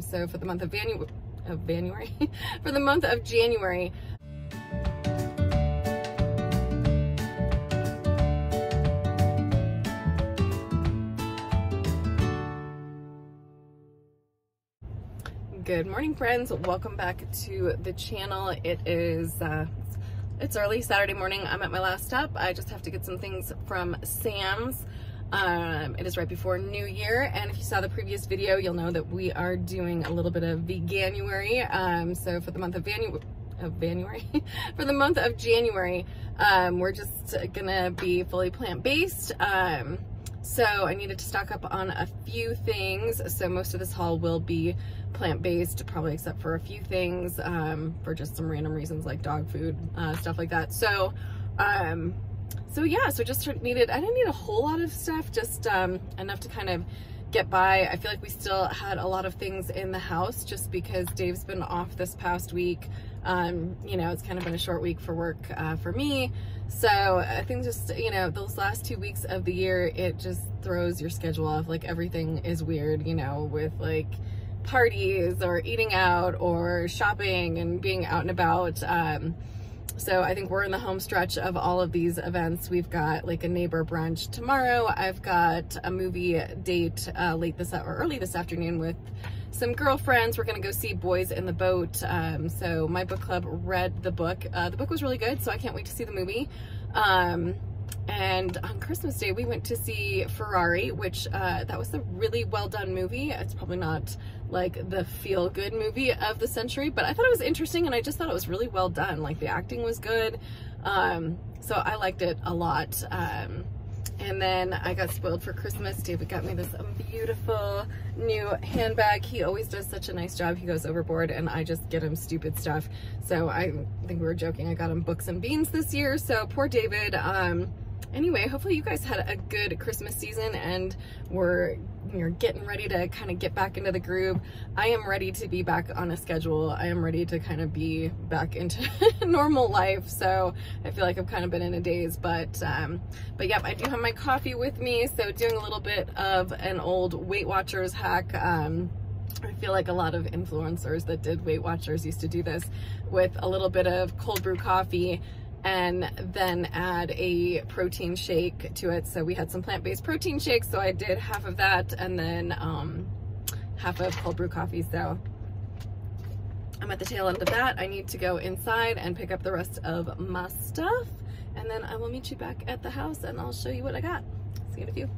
So for the month of January, Good morning, friends. Welcome back to the channel. It is it's early Saturday morning. I'm at my last stop. I just have to get some things from Sam's. It is right before New Year, and if you saw the previous video, you'll know that we are doing a little bit of Veganuary. So for the month of January, we're just gonna be fully plant-based. So I needed to stock up on a few things. So most of this haul will be plant-based, probably except for a few things, for just some random reasons like dog food, stuff like that. So, yeah, so just needed, I didn't need a whole lot of stuff, just, enough to kind of get by. I feel like we still had a lot of things in the house just because Dave's been off this past week. You know, it's kind of been a short week for work, for me. So I think just, you know, those last 2 weeks of the year, it just throws your schedule off. Like everything is weird, you know, with like parties or eating out or shopping and being out and about. So I think we're in the home stretch of all of these events. We've got like a neighbor brunch tomorrow. I've got a movie date, early this afternoon with some girlfriends. We're going to go see Boys in the Boat. So my book club read the book. The book was really good, so I can't wait to see the movie. And on Christmas Day, we went to see Ferrari, which, that was a really well done movie. It's probably not like the feel good movie of the century, but I thought it was interesting and I just thought it was really well done. Like the acting was good. So I liked it a lot. And then I got spoiled for Christmas. David got me this beautiful new handbag. He always does such a nice job. He goes overboard and I just get him stupid stuff. So I think we were joking. I got him books and beans this year. So poor David. Anyway, hopefully you guys had a good Christmas season and you're getting ready to kind of get back into the groove. I am ready to be back on a schedule. I am ready to kind of be back into normal life. So I feel like I've kind of been in a daze, but yep, I do have my coffee with me. So doing a little bit of an old Weight Watchers hack. I feel like a lot of influencers that did Weight Watchers used to do this with a little bit of cold brew coffee and then add a protein shake to it. So we had some plant-based protein shakes. So I did half of that and then half of cold brew coffee. So I'm at the tail end of that. I need to go inside and pick up the rest of my stuff. And then I will meet you back at the house and I'll show you what I got. See you in a few.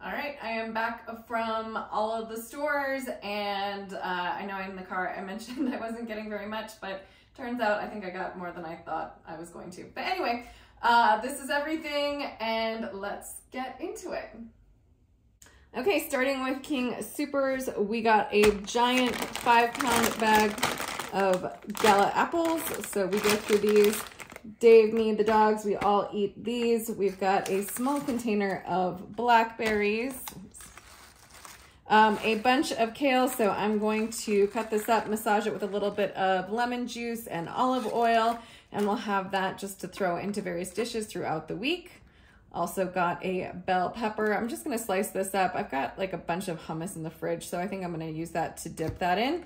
All right, I am back from all of the stores and I know in the car I mentioned I wasn't getting very much, but turns out I think I got more than I thought I was going to. But anyway, this is everything and let's get into it. Okay, starting with King Soopers, we got a giant 5-pound bag of Gala apples. So we go through these. Dave, me, the dogs, we all eat these. We've got a small container of blackberries. A bunch of kale, so I'm going to cut this up, massage it with a little bit of lemon juice and olive oil, and we'll have that just to throw into various dishes throughout the week. Also got a bell pepper. I'm just going to slice this up. I've got like a bunch of hummus in the fridge, so I think I'm going to use that to dip that in.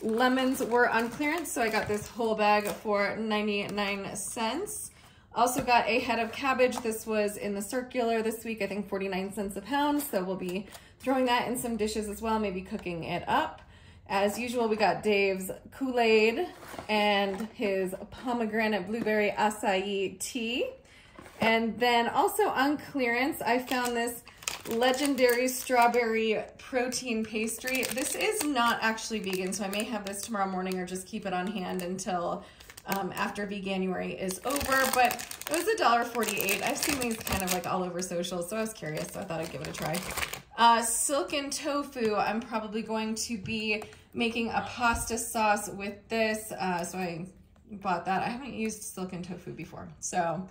Lemons were on clearance, so I got this whole bag for 99 cents. Also got a head of cabbage. This was in the circular this week, I think 49 cents a pound, so we'll be throwing that in some dishes as well, maybe cooking it up. As usual, we got Dave's Kool-Aid and his pomegranate blueberry acai tea. And then also on clearance, I found this legendary strawberry protein pastry. This is not actually vegan, so I may have this tomorrow morning or just keep it on hand until after Veganuary is over, but it was $1.48. I've seen these kind of like all over social, so I was curious, so I thought I'd give it a try. Silken tofu, I'm probably going to be making a pasta sauce with this, so I bought that. I haven't used silken tofu before, so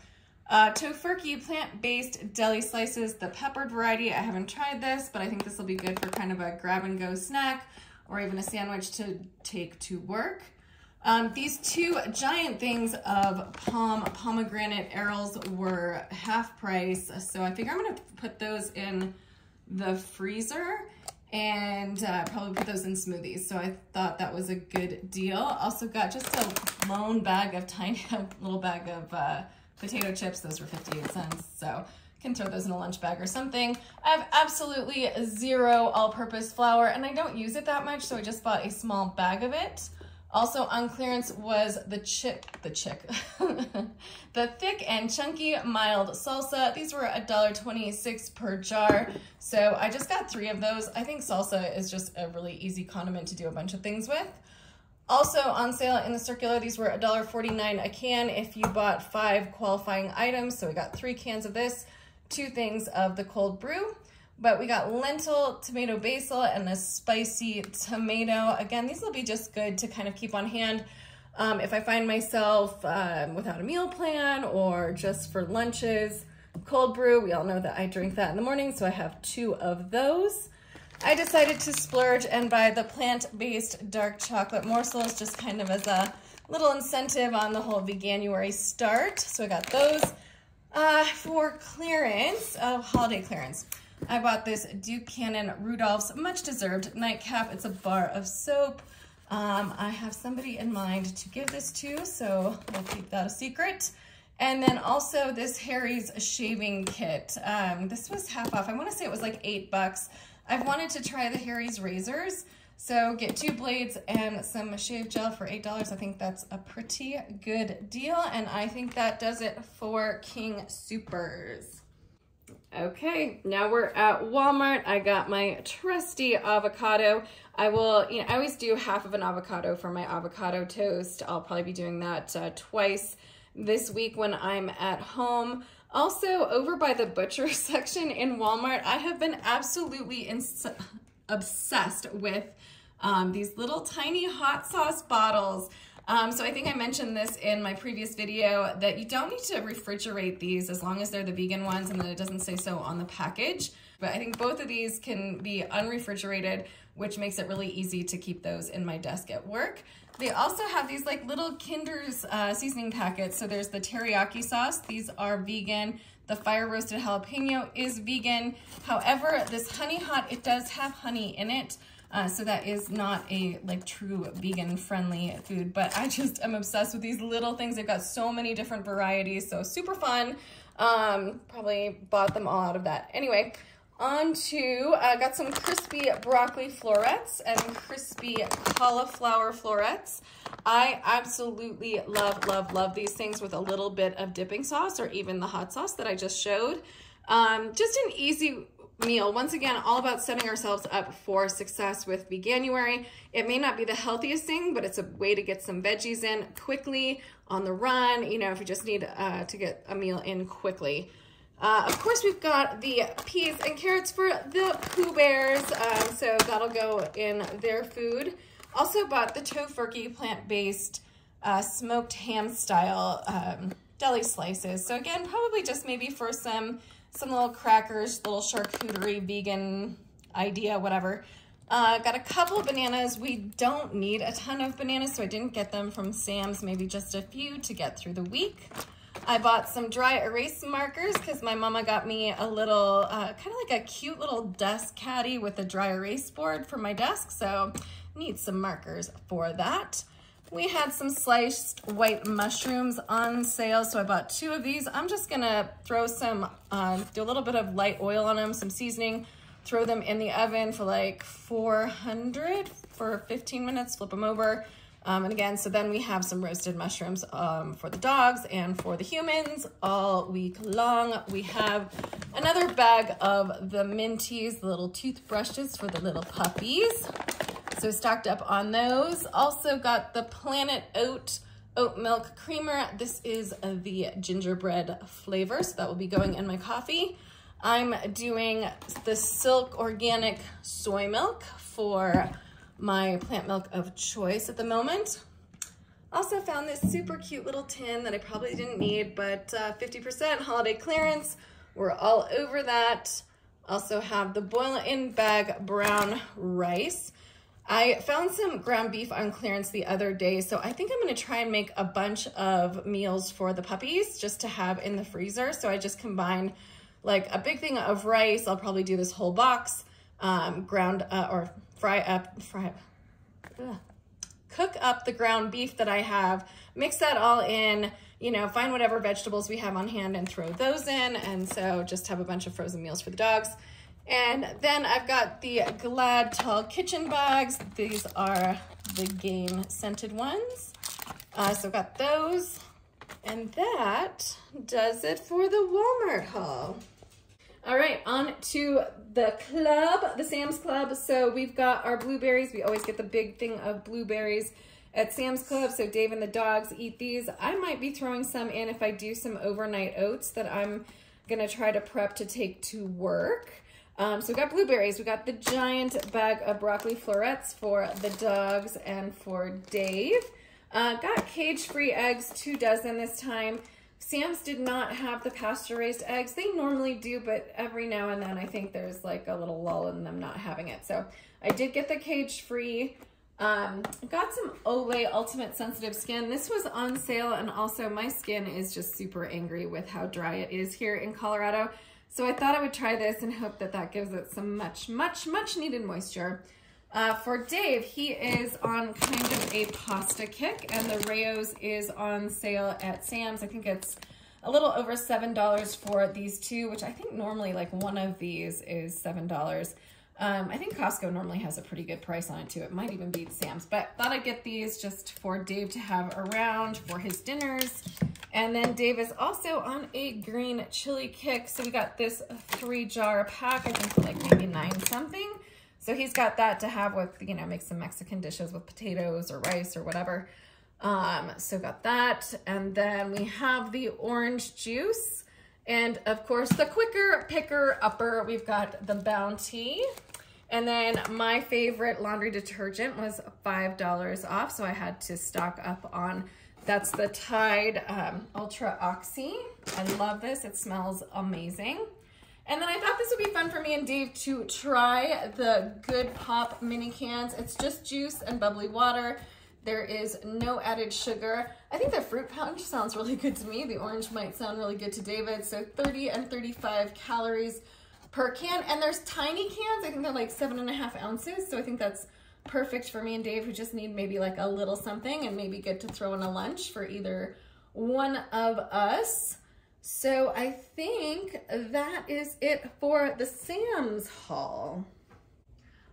Tofurky plant-based deli slices, the peppered variety. I haven't tried this, but I think this will be good for kind of a grab-and-go snack or even a sandwich to take to work. These two giant things of pomegranate arils were half price, so I figure I'm going to put those in the freezer and probably put those in smoothies. So I thought that was a good deal. Also got just a lone bag of tiny little bag of potato chips. Those were 58 cents. So can throw those in a lunch bag or something. I have absolutely zero all-purpose flour and I don't use it that much. So I just bought a small bag of it. Also on clearance was the thick and chunky mild salsa. These were $1.26 per jar. So I just got 3 of those. I think salsa is just a really easy condiment to do a bunch of things with. Also on sale in the circular, these were $1.49 a can if you bought 5 qualifying items. So we got 3 cans of this, 2 things of the cold brew. But we got lentil, tomato basil, and a spicy tomato. Again, these will be just good to kind of keep on hand. If I find myself without a meal plan or just for lunches, cold brew, we all know that I drink that in the morning, so I have 2 of those. I decided to splurge and buy the plant-based dark chocolate morsels just kind of as a little incentive on the whole Veganuary start. So I got those for clearance, holiday clearance. I bought this Duke Cannon Rudolph's Much Deserved Nightcap. It's a bar of soap. I have somebody in mind to give this to, so we'll keep that a secret. And then also this Harry's shaving kit. This was half off. I want to say it was like $8. I've wanted to try the Harry's razors. So get 2 blades and some shave gel for $8. I think that's a pretty good deal. And I think that does it for King Soopers. Okay, now we're at Walmart. I got my trusty avocado. I will, you know, I always do half of an avocado for my avocado toast. I'll probably be doing that twice this week when I'm at home. Also, over by the butcher section in Walmart, I have been absolutely obsessed with these little tiny hot sauce bottles. So I think I mentioned this in my previous video that you don't need to refrigerate these as long as they're the vegan ones and that it doesn't say so on the package. But I think both of these can be unrefrigerated, which makes it really easy to keep those in my desk at work. They also have these like little Kinder's seasoning packets. So there's the teriyaki sauce. These are vegan. The fire roasted jalapeno is vegan. However, this honey hot, it does have honey in it. So that is not a like true vegan friendly food, but I just am obsessed with these little things. They've got so many different varieties, so super fun. Probably bought them all out of that. Anyway, on to, got some crispy broccoli florets and crispy cauliflower florets. I absolutely love, love, love these things with a little bit of dipping sauce or even the hot sauce that I just showed. Just an easy meal. Once again, all about setting ourselves up for success with Veganuary. It may not be the healthiest thing, but it's a way to get some veggies in quickly on the run, you know, if you just need to get a meal in quickly. Of course, we've got the peas and carrots for the Pooh Bears, so that'll go in their food. Also bought the Tofurky plant-based smoked ham style deli slices. So again, probably just maybe for some little crackers, little charcuterie, vegan idea, whatever. Got a couple of bananas. We don't need a ton of bananas, so I didn't get them from Sam's, maybe just a few to get through the week. I bought some dry erase markers because my mama got me a little, kind of like a cute little desk caddy with a dry erase board for my desk, so need some markers for that. We had some sliced white mushrooms on sale, so I bought 2 of these. I'm just gonna throw some, do a little bit of light oil on them, some seasoning, throw them in the oven for like 400 for 15 minutes, flip them over. And again, so then we have some roasted mushrooms for the dogs and for the humans all week long. We have another bag of the Minties, the little toothbrushes for the little puppies. So stocked up on those. Also got the Planet Oat oat milk creamer. This is the gingerbread flavor, so that will be going in my coffee. I'm doing the Silk Organic soy milk for my plant milk of choice at the moment. Also found this super cute little tin that I probably didn't need, but 50% holiday clearance. We're all over that. Also have the boil-in bag brown rice. I found some ground beef on clearance the other day, so I think I'm gonna try and make a bunch of meals for the puppies just to have in the freezer. So I just combine like a big thing of rice. I'll probably do this whole box ground or cook up the ground beef that I have, mix that all in, you know, find whatever vegetables we have on hand and throw those in. And so just have a bunch of frozen meals for the dogs. And then I've got the Glad Tall Kitchen Bags. These are the game scented ones. So I've got those. And that does it for the Walmart haul. All right, on to the club, the Sam's Club. So we've got our blueberries. We always get the big thing of blueberries at Sam's Club. So Dave and the dogs eat these. I might be throwing some in if I do some overnight oats that I'm gonna try to prep to take to work. So we got blueberries. We got the giant bag of broccoli florets for the dogs and for Dave. Got cage-free eggs, 2 dozen this time. Sam's did not have the pasture-raised eggs. They normally do, but every now and then I think there's like a little lull in them not having it. So I did get the cage-free. Got some Olay Ultimate Sensitive Skin. This was on sale, and also my skin is just super angry with how dry it is here in Colorado. So I thought I would try this and hope that that gives it some much needed moisture. For Dave, he is on kind of a pasta kick, and the Rao's is on sale at Sam's. I think it's a little over $7 for these two, which I think normally like one of these is $7. I think Costco normally has a pretty good price on it too. It might even beat Sam's, but thought I'd get these just for Dave to have around for his dinners. And then Dave is also on a green chili kick. So we got this 3-jar pack, I think for like maybe 9 something. So he's got that to have with, you know, make some Mexican dishes with potatoes or rice or whatever. So got that. And then we have the orange juice. And of course, the quicker picker upper, we've got the Bounty. And then my favorite laundry detergent was $5 off. So I had to stock up on, that's the Tide Ultra Oxy. I love this. It smells amazing. And then I thought this would be fun for me and Dave to try the Good Pop mini cans. It's just juice and bubbly water. There is no added sugar. I think the fruit punch sounds really good to me. The orange might sound really good to David. So 30 and 35 calories per can. And there's tiny cans. I think they're like 7.5 ounces. So I think that's perfect for me and Dave, who just need maybe like a little something and maybe good to throw in a lunch for either one of us. So I think that is it for the Sam's haul.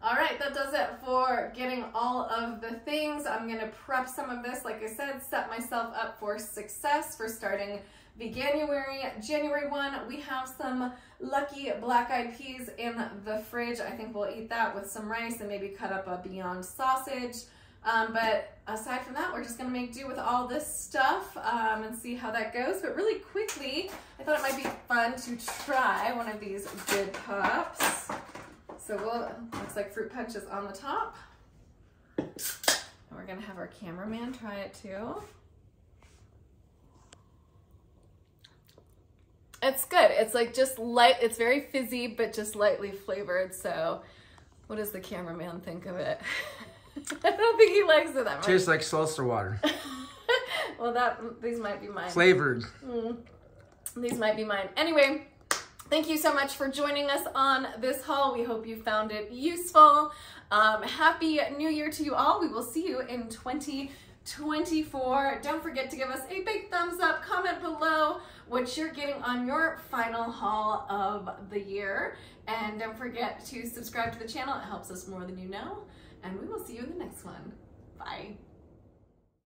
All right, that does it for getting all of the things. I'm gonna prep some of this, like I said, set myself up for success for starting Veganuary. January 1, we have some lucky black-eyed peas in the fridge. I think we'll eat that with some rice and maybe cut up a Beyond sausage. But aside from that, we're just gonna make do with all this stuff and see how that goes. But really quickly, I thought it might be fun to try one of these Good Pops. So we'll, looks like fruit punch is on the top. And we're gonna have our cameraman try it too. It's good, it's like just light, it's very fizzy, but just lightly flavored. So what does the cameraman think of it? I don't think he likes it that much. Tastes like seltzer water. Well, these might be mine. Flavored. These might be mine. Anyway, thank you so much for joining us on this haul. We hope you found it useful. Happy New Year to you all. We will see you in 2024. Don't forget to give us a big thumbs up, comment below what you're getting on your final haul of the year. And don't forget to subscribe to the channel. It helps us more than you know. And we will see you in the next one. Bye.